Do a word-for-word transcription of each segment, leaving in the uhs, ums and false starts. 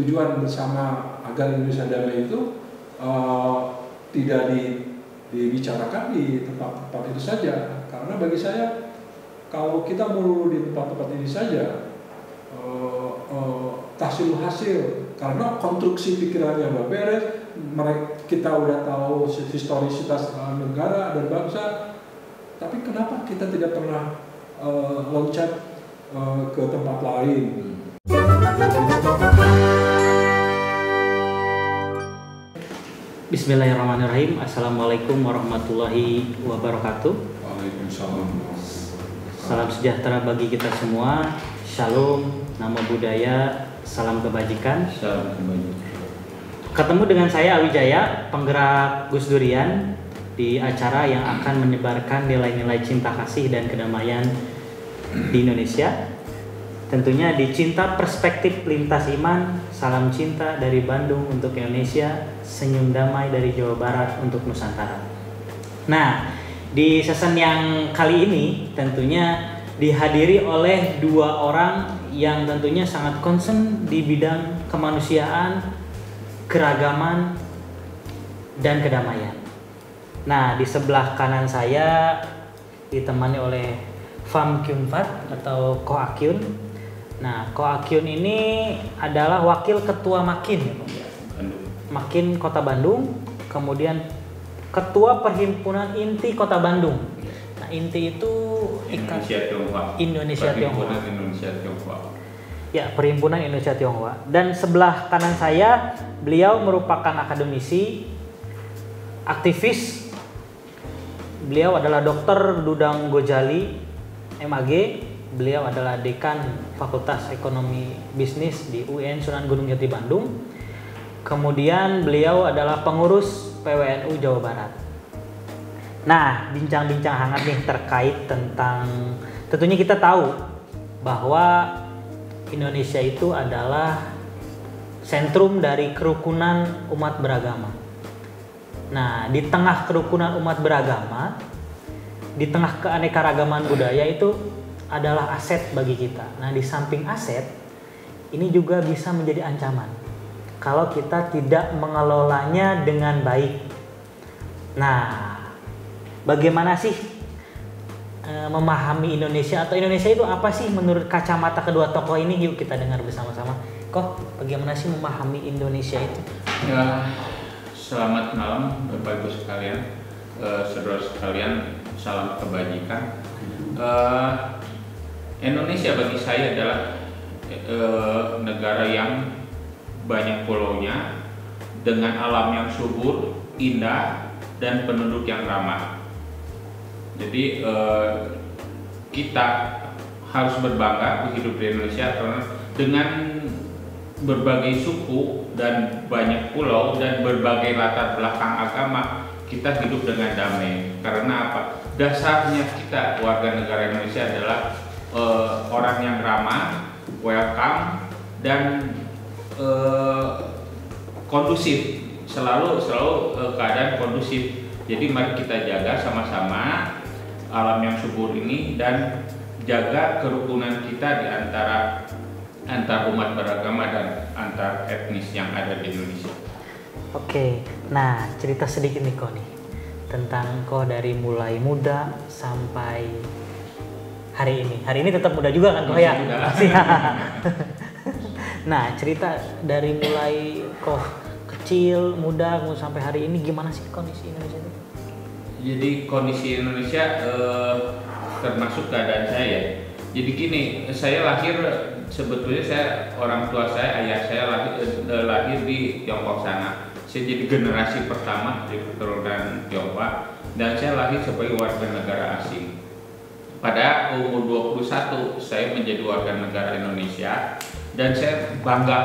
tujuan bersama agar Indonesia damai itu uh, tidak di, dibicarakan di tempat-tempat itu saja. Karena bagi saya kalau kita melulu di tempat-tempat ini saja uh, uh, tahsil hasil, karena konstruksi pikirannya nggak beres, kita udah tahu historisitas negara dan bangsa, tapi kenapa kita tidak pernah uh, loncat uh, ke tempat lain? Hmm. Bismillahirrahmanirrahim. Assalamualaikum warahmatullahi wabarakatuh. Waalaikumsalam. Salam sejahtera bagi kita semua. Shalom, nama budaya, salam kebajikan. Salam kebajikan. Ketemu dengan saya Awi Jaya, penggerak Gus Durian, di acara yang akan menyebarkan nilai-nilai cinta kasih dan kedamaian di Indonesia. Tentunya di Cinta Perspektif Lintas Iman. Salam cinta dari Bandung untuk Indonesia, senyum damai dari Jawa Barat untuk Nusantara. Nah, di season yang kali ini tentunya dihadiri oleh dua orang yang tentunya sangat concern di bidang kemanusiaan, keragaman, dan kedamaian. Nah, di sebelah kanan saya ditemani oleh Fam Kyumfat atau Ko Akyun. Nah, Ko Akyun ini adalah wakil ketua MAKIN, MAKIN Kota Bandung, kemudian ketua perhimpunan inti Kota Bandung. Nah, inti itu Indonesia Tionghoa. Indonesia Tionghoa. Indonesia Tionghoa. Ya, perhimpunan Indonesia Tionghoa. Dan sebelah kanan saya, beliau merupakan akademisi, aktivis. Beliau adalah Doktor Dudang Gojali, M A G. Beliau adalah dekan Fakultas Ekonomi Bisnis di U N Sunan Gunung Jati Bandung. Kemudian beliau adalah pengurus P W N U Jawa Barat. Nah, bincang-bincang hangat nih terkait tentang, tentunya kita tahu bahwa Indonesia itu adalah sentrum dari kerukunan umat beragama. Nah, di tengah kerukunan umat beragama, di tengah keanekaragaman budaya itu adalah aset bagi kita. Nah, di samping aset, ini juga bisa menjadi ancaman kalau kita tidak mengelolanya dengan baik. Nah, bagaimana sih e, memahami Indonesia atau Indonesia itu apa sih menurut kacamata kedua tokoh ini? Yuk kita dengar bersama-sama. Kok bagaimana sih memahami Indonesia itu? Ya, selamat malam Bapak Ibu sekalian, e, saudara sekalian, salam kebajikan. E, Indonesia bagi saya adalah e, negara yang banyak pulaunya, dengan alam yang subur, indah, dan penduduk yang ramah. Jadi e, kita harus berbangga hidup di Indonesia karena dengan berbagai suku dan banyak pulau dan berbagai latar belakang agama, kita hidup dengan damai. Karena apa? Dasarnya kita warga negara Indonesia adalah Uh, orang yang ramah, welcome, dan uh, kondusif, selalu selalu uh, keadaan kondusif. Jadi mari kita jaga sama-sama alam yang subur ini dan jaga kerukunan kita di antara antar umat beragama dan antar etnis yang ada di Indonesia. Oke, nah cerita sedikit nih Ko nih tentang Ko dari mulai muda sampai hari ini, hari ini tetap muda juga kan Ko ya? Masih. Nah, cerita dari mulai Ko kecil, muda, sampai hari ini gimana sih kondisi Indonesia itu? Jadi kondisi Indonesia eh, termasuk keadaan saya. Jadi gini, saya lahir sebetulnya saya orang tua saya ayah saya lahir, eh, lahir di Tiongkok sana. Saya jadi generasi pertama di keturunan Tiongkok dan saya lahir sebagai warga negara asing. Pada umur dua puluh satu saya menjadi warga negara Indonesia dan saya bangga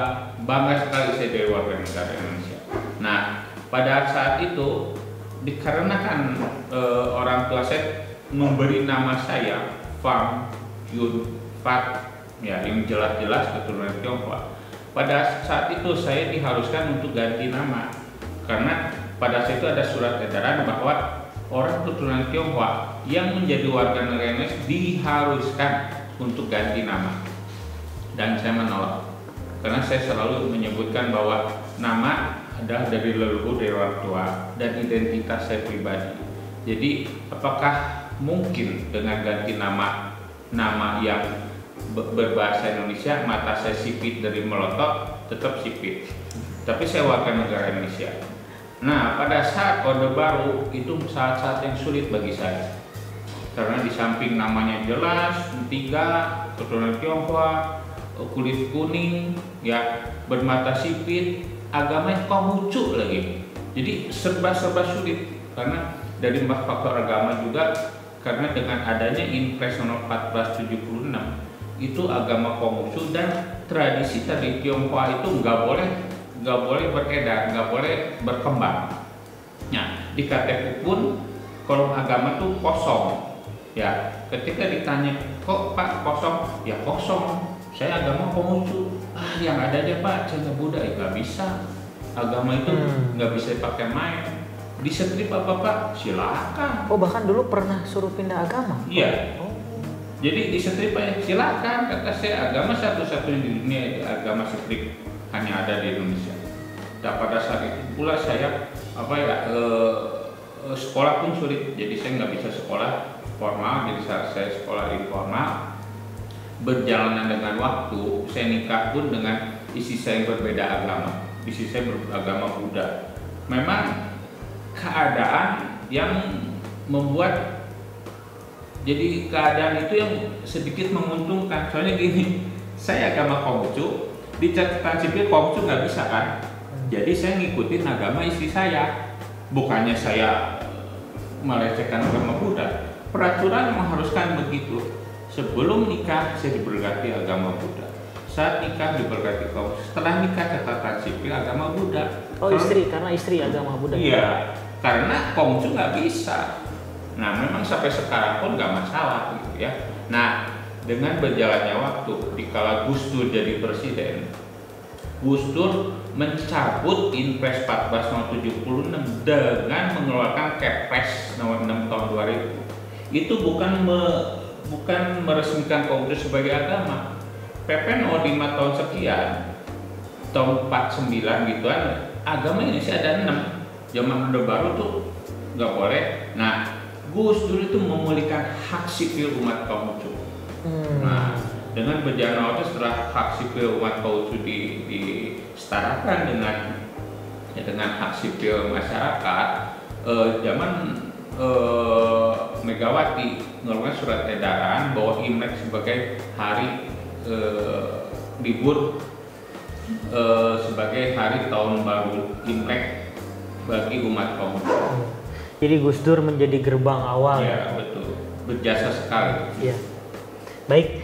bangga sekali saya jadi warga negara Indonesia. Nah, pada saat itu dikarenakan e, orang tua saya memberi nama saya Fam Kyumfat, ya yang jelas-jelas keturunan Tionghoa. Pada saat itu saya diharuskan untuk ganti nama karena pada saat itu ada surat edaran bahwa orang keturunan Tionghoa yang menjadi warga negara Indonesia diharuskan untuk ganti nama dan saya menolak karena saya selalu menyebutkan bahwa nama adalah dari leluhur, dari orang tua, dan identitas saya pribadi. Jadi apakah mungkin dengan ganti nama nama yang berbahasa Indonesia, mata saya sipit dari melotot tetap sipit, tapi saya warga negara Indonesia. Nah, pada saat Orde Baru itu saat-saat yang sulit bagi saya, karena di samping namanya jelas, tiga keturunan Tionghoa, kulit kuning, ya, bermata sipit, agamanya Konghucu lagi. Jadi serba-serba sulit, karena dari faktor agama juga, karena dengan adanya Inpres empat belas tujuh puluh enam itu agama Konghucu dan tradisi dari Tionghoa itu nggak boleh nggak boleh beredar, nggak boleh berkembang. Nah, di K T P pun kolom agama tuh kosong. Ya, ketika ditanya, kok Pak kosong? Ya kosong. Saya agama Konghucu. Ah, yang ada aja Pak, saya Buddha. Ya nggak bisa. Agama itu nggak bisa dipakai main. Disetrip apa Pak? Silakan. Oh, bahkan dulu pernah suruh pindah agama? Iya. Oh. Jadi disetrip aja, silakan. Kata saya, agama satu-satunya di dunia agama setrip, hanya ada di Indonesia. Dan pada saat itu pula saya apa ya e, sekolah pun sulit. Jadi saya nggak bisa sekolah formal, jadi saat saya sekolah informal, berjalanan dengan waktu, saya nikah pun dengan istri saya yang berbeda agama. Istri saya beragama Buddha. Memang keadaan yang membuat, jadi keadaan itu yang sedikit menguntungkan. Soalnya gini, saya agama Konghucu, di catatan sipil Konghucu nggak bisa kan, jadi saya ngikutin agama istri saya. Bukannya saya melecehkan agama Buddha, peraturan mengharuskan begitu. Sebelum nikah saya diberkati agama Buddha, saat nikah diberkati kaum, setelah nikah catatan sipil agama Buddha. Oh, karena istri, karena istri agama Buddha. Iya, karena Konghucu nggak bisa. Nah, memang sampai sekarang pun nggak masalah gitu ya. Nah, dengan berjalannya waktu, dikala Gus Dur jadi presiden, Gus Dur mencabut Inpres empat belas tujuh puluh enam dengan mengeluarkan Kepres nomor enam tahun dua ribu. Itu bukan me, bukan meresmikan Konghucu sebagai agama. P P nomor lima tahun sekian, tahun empat puluh sembilan gituan, agama Indonesia ada enam. Zaman Orde Baru tuh nggak boleh. Nah, Gus Dur itu memulihkan hak sipil umat Konghucu. Hmm. Nah, dengan berjalan waktu, setelah hak sipil umat Konghucu di, disetarakan dengan ya, dengan hak sipil masyarakat, eh, zaman Uh, Megawati mengeluarkan surat edaran bahwa Imlek sebagai hari uh, libur uh, sebagai hari tahun baru Imlek bagi umat Konghucu. Jadi Gus Dur menjadi gerbang awal. Iya, betul, berjasa sekali. Iya, baik,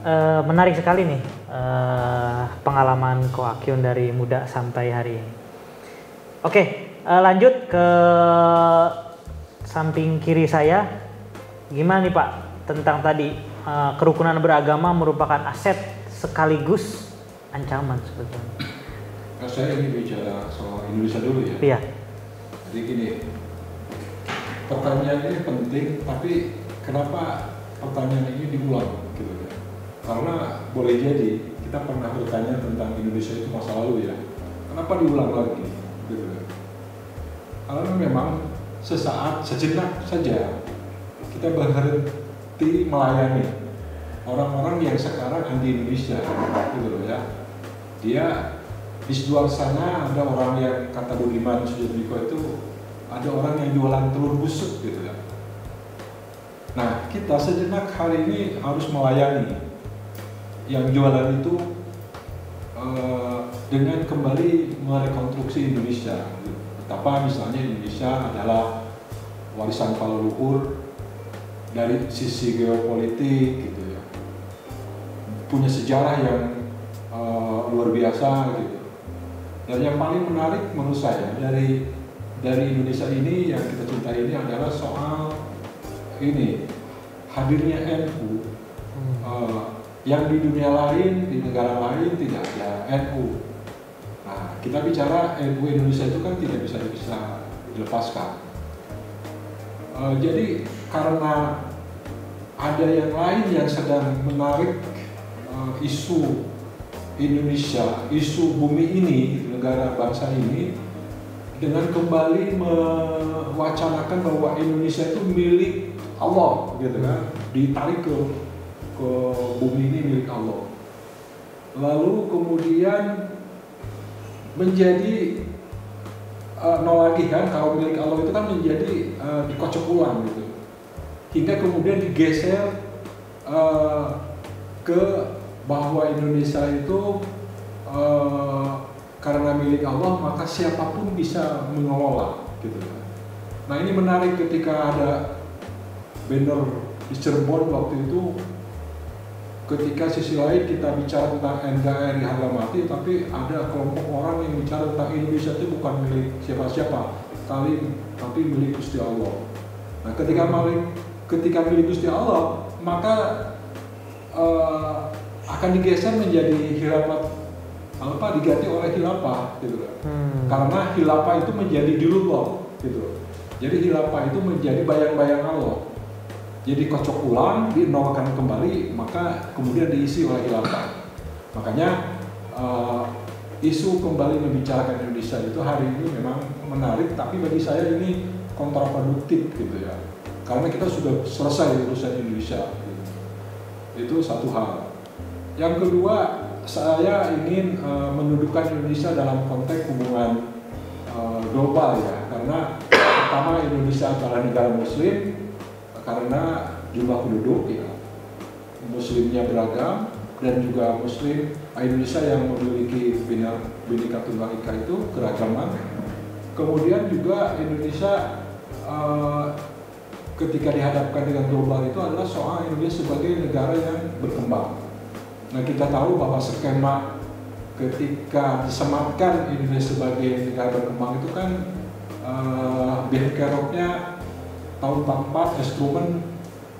uh, menarik sekali nih uh, pengalaman Ko Akyun dari muda sampai hari ini. Oke, uh, lanjut ke samping kiri saya. Gimana nih Pak tentang tadi uh, kerukunan beragama merupakan aset sekaligus ancaman sebetulnya? Saya ini bicara soal Indonesia dulu ya. Iya. Jadi gini, pertanyaan ini penting, tapi kenapa pertanyaan ini diulang gitu ya? Karena boleh jadi kita pernah bertanya tentang Indonesia itu masa lalu ya. Kenapa diulang lagi gitu ya? Karena memang sesaat, sejenak saja kita berhenti melayani orang-orang yang sekarang anti Indonesia gitu loh ya. Dia di luar sana ada orang yang kata Budiman Sudjatmiko itu ada orang yang jualan telur busuk gitu ya. Nah, kita sejenak hari ini harus melayani yang jualan itu eh, dengan kembali merekonstruksi Indonesia gitu. Betapa misalnya Indonesia adalah warisan leluhur dari sisi geopolitik gitu ya, punya sejarah yang e, luar biasa gitu. Dan yang paling menarik menurut saya dari dari Indonesia ini yang kita cintai ini adalah soal ini hadirnya N U e, yang di dunia lain, di negara lain tidak ada N U. Nah, kita bicara N U Indonesia itu kan tidak bisa bisa dilepaskan. E, jadi karena ada yang lain yang sedang menarik e, isu Indonesia, isu bumi ini, negara bangsa ini, dengan kembali mewacanakan bahwa Indonesia itu milik Allah, gitu kan? Ditarik ke ke bumi ini milik Allah. Lalu kemudian menjadi uh, nol lagi kan, kalau milik Allah itu kan menjadi uh, dikocok ulang gitu, hingga kemudian digeser uh, ke bahwa Indonesia itu uh, karena milik Allah maka siapapun bisa mengelola gitu. Nah ini menarik ketika ada banner di Cirebon waktu itu, ketika sisi lain kita bicara tentang N K R I harga mati, tapi ada kelompok orang yang bicara tentang Indonesia itu bukan milik siapa-siapa, tapi milik Gusti Allah. Nah ketika milik ketika milik Gusti Allah maka uh, akan digeser menjadi khilafah, apa diganti oleh khilafah gitu loh. Hmm. Karena khilafah itu menjadi dirullah gitu loh. Jadi khilafah itu menjadi bayang-bayang Allah. Jadi kocok ulang, dinolkan kembali, maka kemudian diisi oleh khilafah. Makanya uh, isu kembali membicarakan Indonesia itu hari ini memang menarik, tapi bagi saya ini kontraproduktif gitu ya. Karena kita sudah selesai urusan Indonesia gitu. Itu satu hal. Yang kedua, saya ingin uh, mendudukan Indonesia dalam konteks hubungan uh, global ya, karena pertama Indonesia adalah negara muslim karena jumlah penduduk ya, muslimnya beragam, dan juga muslim Indonesia yang memiliki Bhinneka Tunggal Ika itu keragaman. Kemudian juga Indonesia uh, ketika dihadapkan dengan global itu adalah soal Indonesia sebagai negara yang berkembang. Nah kita tahu bahwa skema ketika disematkan Indonesia sebagai negara berkembang itu kan uh, Bill Carrot-nya tahun empat puluh empat instrumen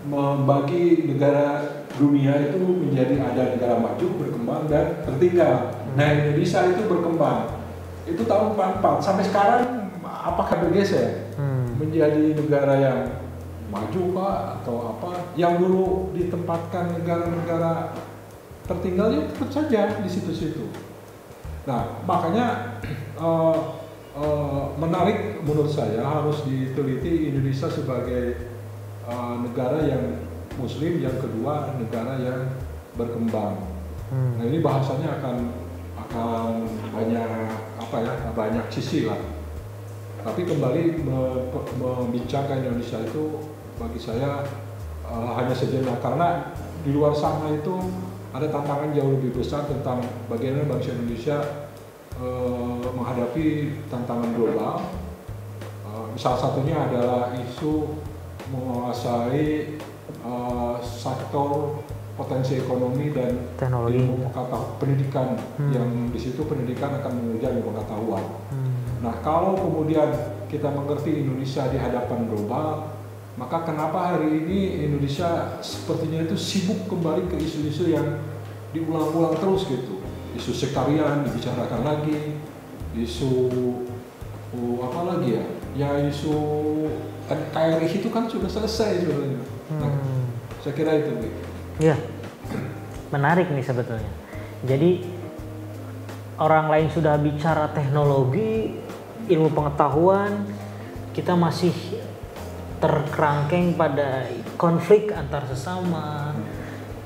membagi negara dunia itu menjadi ada negara maju, berkembang, dan tertinggal. Nah Indonesia itu berkembang, itu tahun empat puluh empat sampai sekarang apakah bergeser hmm. menjadi negara yang maju Pak atau apa yang dulu ditempatkan negara-negara tertinggalnya tetap saja di situ-situ. Nah, makanya uh, uh, menarik menurut saya harus diteliti Indonesia sebagai uh, negara yang muslim, yang kedua negara yang berkembang. Hmm. Nah, ini bahasanya akan akan banyak apa ya, banyak sisi lah. Tapi kembali membincangkan Indonesia itu bagi saya uh, hanya sejenak, karena di luar sana itu ada tantangan jauh lebih besar tentang bagaimana bangsa Indonesia eh, menghadapi tantangan global. Eh, salah satunya adalah isu menguasai eh, sektor potensi ekonomi dan teknologi, ilmu pengetahuan pendidikan, hmm. yang di situ pendidikan akan mengejar ilmu pengetahuan. Hmm. Nah, kalau kemudian kita mengerti Indonesia di hadapan global, maka kenapa hari ini Indonesia sepertinya itu sibuk kembali ke isu-isu yang diulang-ulang terus gitu. Isu sektarian dibicarakan lagi, isu oh, apa lagi ya, ya isu N K R I itu kan sudah selesai sebenarnya. Hmm. Nah, saya kira itu. Iya, menarik nih sebetulnya. Jadi orang lain sudah bicara teknologi, ilmu pengetahuan, kita masih terkerangkeng pada konflik antar sesama,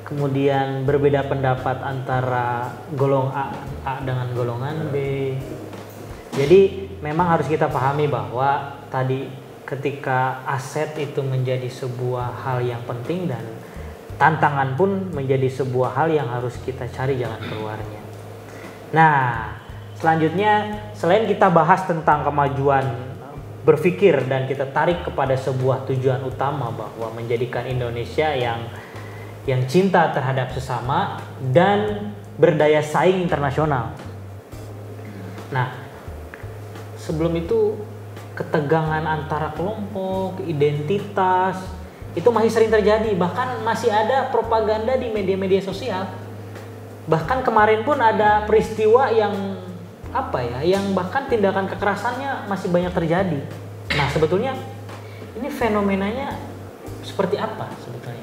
kemudian berbeda pendapat antara golong A, A dengan golongan B. Jadi memang harus kita pahami bahwa tadi ketika aset itu menjadi sebuah hal yang penting dan tantangan pun menjadi sebuah hal yang harus kita cari jalan keluarnya. Nah, selanjutnya selain kita bahas tentang kemajuan berpikir dan kita tarik kepada sebuah tujuan utama bahwa menjadikan Indonesia yang yang cinta terhadap sesama dan berdaya saing internasional. Nah, sebelum itu ketegangan antara kelompok, identitas itu masih sering terjadi, bahkan masih ada propaganda di media-media sosial. Bahkan kemarin pun ada peristiwa yang apa ya, yang bahkan tindakan kekerasannya masih banyak terjadi. Nah sebetulnya ini fenomenanya seperti apa sebetulnya,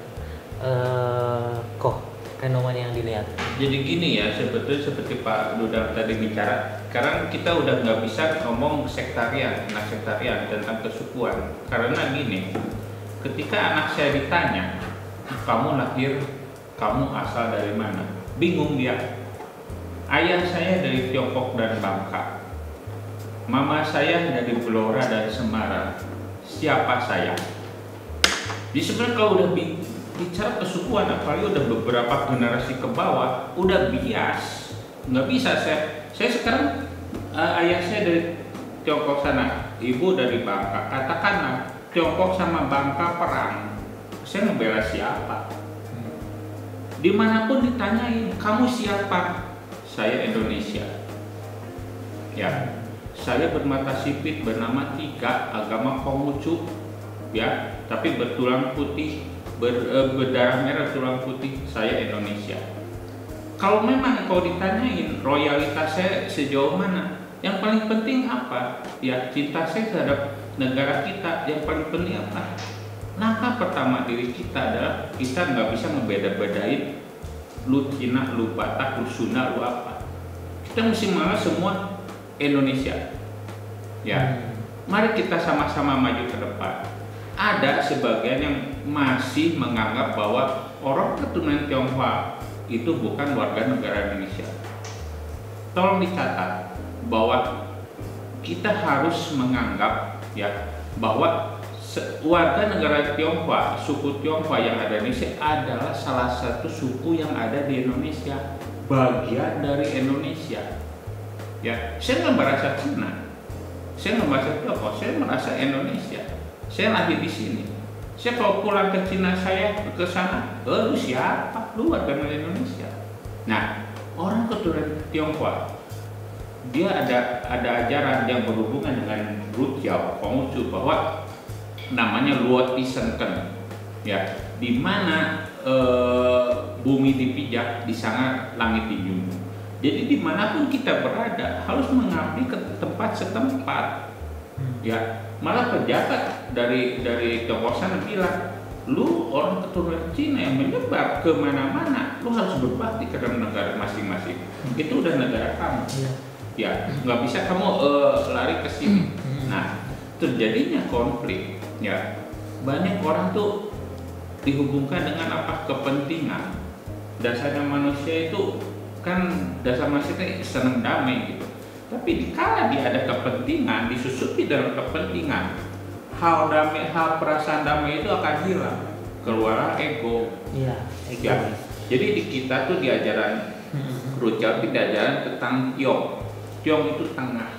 eh, Ko? fenomena yang dilihat. Jadi gini ya, sebetulnya seperti Pak Dudang tadi bicara, sekarang kita udah nggak bisa ngomong sektarian, anak sektarian tentang kesukuan. Karena gini, ketika anak saya ditanya, kamu lahir, kamu asal dari mana? Bingung dia. Ayah saya dari Tiongkok dan Bangka. Mama saya dari Blora dan Semarang. Siapa saya? Jadi sebenarnya kalau udah bicara kesukuan, apalagi udah beberapa generasi ke bawah, udah bias, nggak bisa. Saya, saya sekarang uh, ayah saya dari Tiongkok sana, ibu dari Bangka. Katakanlah Tiongkok sama Bangka perang, saya ngebela siapa? Dimanapun ditanyain, kamu siapa? Saya Indonesia. Ya, saya bermata sipit bernama Tika, agama Pengucu, ya, tapi bertulang putih, ber, e, berdarah merah tulang putih, saya Indonesia. Kalau memang kau ditanyain royalitas saya sejauh mana, yang paling penting apa? Ya, cinta saya terhadap negara kita. Yang paling penting apa? Langkah pertama diri kita adalah kita nggak bisa membeda-bedain lu Cina, lu Batak, lu Sunda, lu apa. Kita mesti malah semua Indonesia. Ya, mari kita sama-sama maju ke depan. Ada sebagian yang masih menganggap bahwa orang keturunan Tionghoa itu bukan warga negara Indonesia. Tolong dicatat bahwa kita harus menganggap ya bahwa warga negara Tionghoa, suku Tionghoa yang ada di Indonesia adalah salah satu suku yang ada di Indonesia, bagian dari Indonesia. Ya, saya nggak merasa Cina, saya nggak merasa Tionghoa, saya merasa Indonesia. Saya lahir di sini. Saya kalau pulang ke Cina saya ke sana, lalu siapa? Lu warga Indonesia. Nah, orang keturunan Tionghoa, dia ada ada ajaran yang berhubungan dengan Rujiao, Pengucu, bahwa namanya Luwot Isengken. Ya, di mana e, bumi dipijak, di sana langit dijunjung. Jadi dimanapun kita berada harus mengabdi ke tempat setempat. Ya. Malah pejabat dari dari Tionghoa bilang, lu orang keturunan Cina yang menyebar kemana-mana, lu harus berbakti ke dalam negara masing-masing. Itu udah negara kamu, ya nggak bisa kamu uh, lari ke sini. Nah, terjadinya konflik, ya banyak orang tuh dihubungkan dengan apa kepentingan. Dasarnya manusia itu kan dasar manusia senang damai gitu. Tapi kalau dia ada kepentingan, disusupi dalam kepentingan, hal damai, hal perasaan damai itu akan hilang, keluar ego. Iya, ego. Ya. Jadi di kita tuh diajaran Rujiao itu diajaran tentang tiong. Tiong itu tengah,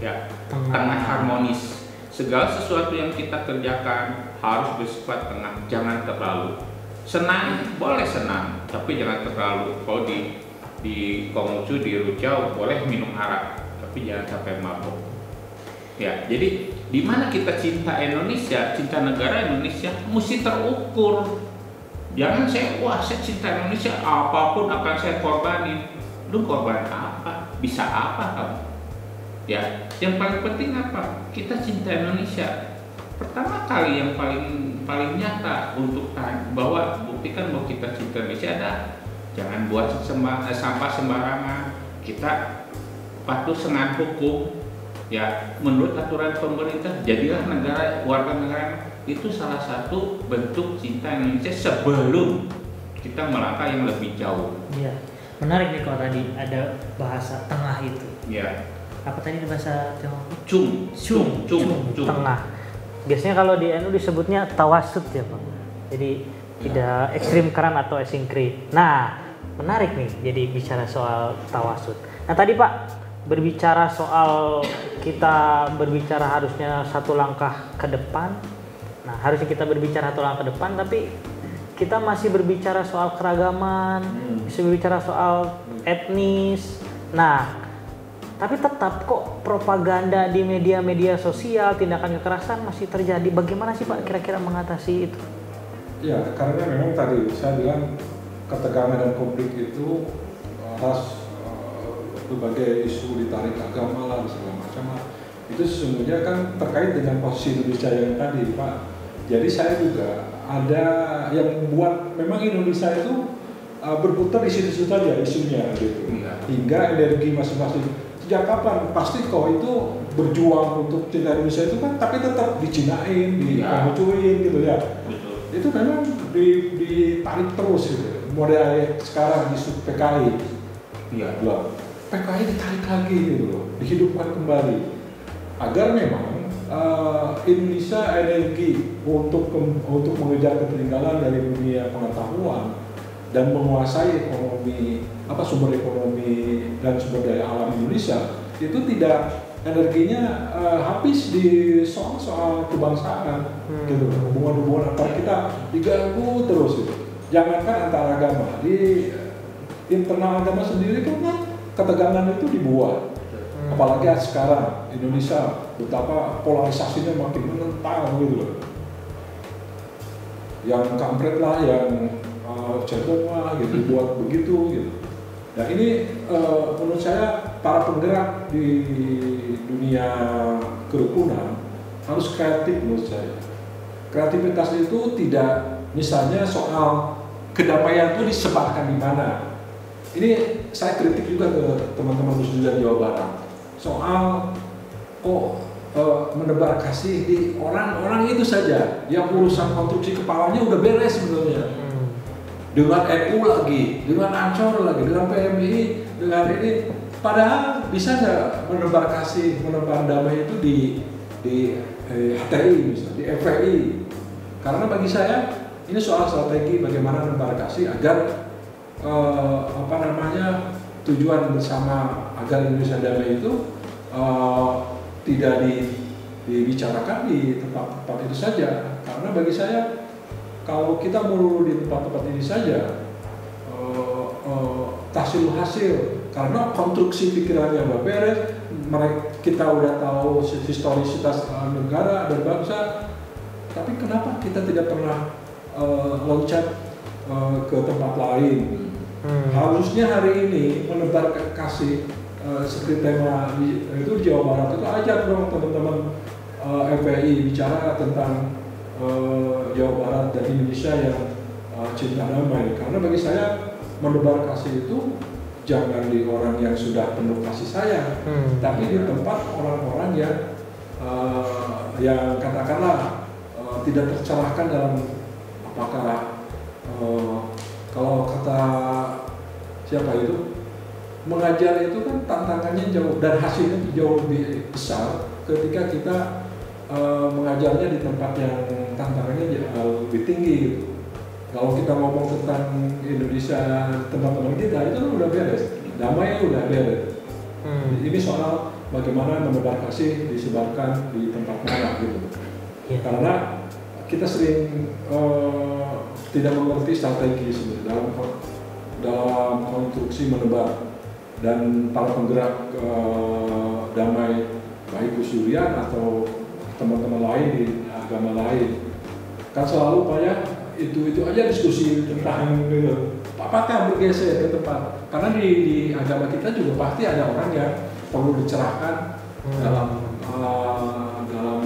ya, tengah. tengah harmonis. Segala sesuatu yang kita kerjakan harus bersifat tengah, jangan terlalu senang, boleh senang, tapi jangan terlalu. Kalau di di Kongcu, di Rujiao boleh minum arak, tapi jangan sampai mabuk. Ya, jadi di mana kita cinta Indonesia, cinta negara Indonesia mesti terukur. Jangan saya, wah saya cinta Indonesia, apapun akan saya korbanin. Lu korban apa? Bisa apa kamu? Ya, yang paling penting apa? Kita cinta Indonesia. Pertama kali yang paling paling nyata untuk bahwa buktikan bahwa kita cinta Indonesia ada. Jangan buat sampah sembarangan. Kita patuh sengat hukum. Ya, menurut aturan pemerintah, jadilah negara warga negara. Itu salah satu bentuk cinta Indonesia sebelum kita melangkah yang lebih jauh. Iya, menarik nih kalau tadi ada bahasa tengah itu. Iya. Apa tadi bahasa Tionghoa? Cung, cung, cung, cung. Tengah. Biasanya kalau di N U disebutnya tawasut ya, Pak. Jadi tidak ekstrim kanan atau asinkrit. Nah, menarik nih jadi bicara soal tawasut. Nah tadi Pak, berbicara soal kita berbicara harusnya satu langkah ke depan. Nah harusnya kita berbicara satu langkah ke depan, tapi kita masih berbicara soal keragaman, hmm. masih berbicara soal etnis. Nah, tapi tetap kok propaganda di media-media sosial, tindakan kekerasan masih terjadi. Bagaimana sih Pak kira-kira mengatasi itu? Ya, karena memang tadi saya bilang ketegangan dan konflik itu atas uh, berbagai isu ditarik agama lah segala macam lah. Itu sesungguhnya kan terkait dengan posisi Indonesia yang tadi Pak. Jadi saya juga ada yang membuat memang Indonesia itu uh, berputar di situ-situ saja isunya gitu. Nah. Hingga energi masing-masing. Sejak kapan? Pasti kau itu berjuang untuk cinta Indonesia itu kan, tapi tetap dicinain, dikemucuin gitu ya. Betul. Itu memang ditarik terus gitu. Model sekarang isu P K I. Iya. P K I ditarik lagi gitu loh, dihidupkan kembali. Agar memang uh, Indonesia energi untuk untuk mengejar ketertinggalan dari dunia pengetahuan dan menguasai ekonomi apa sumber ekonomi dan sumber daya alam Indonesia itu tidak energinya uh, habis di soal-soal kebangsaan hmm. gitu, hubungan-hubungan antara kita diganggu terus gitu. Jangankan antara agama, di internal agama sendiri kan ketegangan itu dibuat. Hmm. Apalagi sekarang Indonesia betapa polarisasinya makin menentang gitu loh. Yang kampret lah, yang uh, cebong lah gitu, hmm. buat begitu gitu. Nah ini uh, menurut saya para penggerak di dunia kerukunan harus kreatif menurut saya. Kreativitas itu tidak misalnya soal kedamaian itu disebarkan di mana. Ini saya kritik juga ke teman-teman Gusdurian Jawa Barat soal kok uh, menebar kasih di orang-orang itu saja yang urusan konstruksi kepalanya udah beres sebenarnya. Dengan N U lagi, dengan Ancor lagi, dengan P M I, dengan ini, padahal bisa nggak menebar kasih, menebar damai itu di di eh, H T I misalnya, di F P I, karena bagi saya ini soal strategi bagaimana menebar kasih agar eh, apa namanya tujuan bersama agar Indonesia damai itu eh, tidak di, dibicarakan di tempat-tempat itu saja, karena bagi saya kalau kita melulu di tempat-tempat ini saja, uh, uh, tahsil hasil, karena konstruksi pikirannya nggak beres, kita udah tahu historisitas negara dan bangsa, tapi kenapa kita tidak pernah uh, loncat uh, ke tempat lain? Hmm. Harusnya hari ini menebar kasih uh, seperti tema di, itu di Jawa Barat itu aja dong teman-teman uh, F P I bicara tentang Uh, Jawa Barat dan Indonesia yang uh, cinta damai, karena bagi saya menebar kasih itu jangan di orang yang sudah penuh kasih sayang, hmm. tapi di tempat orang-orang yang uh, yang katakanlah uh, tidak tercerahkan dalam apakah uh, kalau kata siapa itu mengajar itu kan tantangannya jauh dan hasilnya jauh lebih besar ketika kita Uh, mengajarnya di tempat yang tantangannya jauh lebih tinggi gitu. Kalau kita ngomong tentang Indonesia teman-teman kita itu udah beres, damai udah beres. Hmm. Ini soal bagaimana menebar kasih disebarkan di tempat mana gitu. Yeah. Karena kita sering uh, tidak mengerti strategi sebenarnya dalam dalam konstruksi menebar dan para penggerak uh, damai baik Gus Durian atau teman-teman lain di agama lain kan selalu banyak itu-itu aja diskusi tentang gitu. Apakah bergeser ke tempat, karena di, di agama kita juga pasti ada orang yang perlu dicerahkan hmm. dalam uh, dalam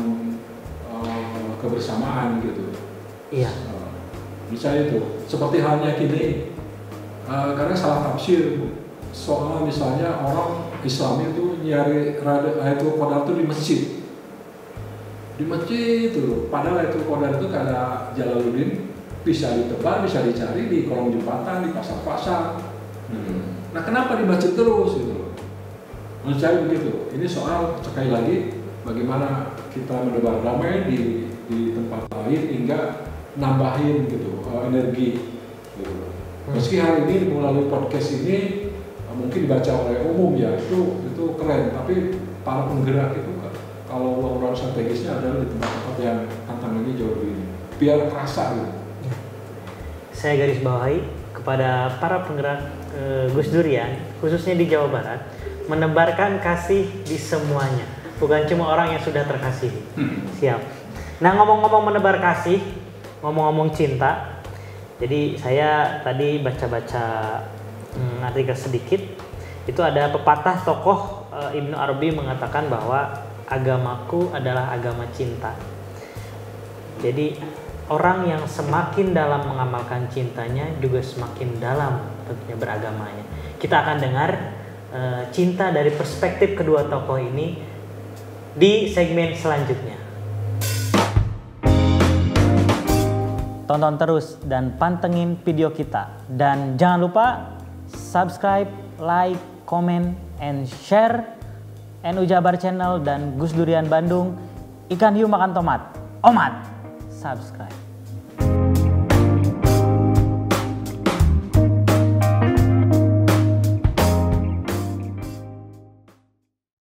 uh, kebersamaan gitu. Iya. Uh, misalnya itu seperti halnya gini uh, karena salah tafsir soal misalnya orang Islam itu nyari ayatul qadar itu di masjid. Di masjid itu, padahal itu kodar itu karena Jalaluddin bisa ditebal, bisa dicari di kolong jembatan, di pasar-pasar. Hmm. Nah kenapa di masjid terus itu? Menurut saya begitu. Ini soal sekali lagi bagaimana kita menebar damai di, di tempat lain hingga nambahin gitu energi. Gitu. Meski hari ini melalui podcast ini mungkin dibaca oleh umum ya, itu itu keren. Tapi para penggerak itu kalau orang-orang strategisnya adalah di tempat-tempat yang tantangannya jauh lebih biar kerasa gitu. Saya garis bawahi kepada para penggerak e, Gus Durian, khususnya di Jawa Barat, menebarkan kasih di semuanya, bukan cuma orang yang sudah terkasih. Hmm. Siap. Nah ngomong-ngomong menebar kasih, ngomong-ngomong cinta, jadi saya tadi baca-baca hmm, artikel sedikit, itu ada pepatah tokoh e, Ibn Arabi mengatakan bahwa agamaku adalah agama cinta. Jadi orang yang semakin dalam mengamalkan cintanya juga semakin dalam tentunya beragamanya. Kita akan dengar e, cinta dari perspektif kedua tokoh ini di segmen selanjutnya. Tonton terus dan pantengin video kita. Dan jangan lupa subscribe, like, comment, and share N U Jabar Channel dan Gus Durian Bandung. Ikan hiu makan tomat. Omat. Subscribe.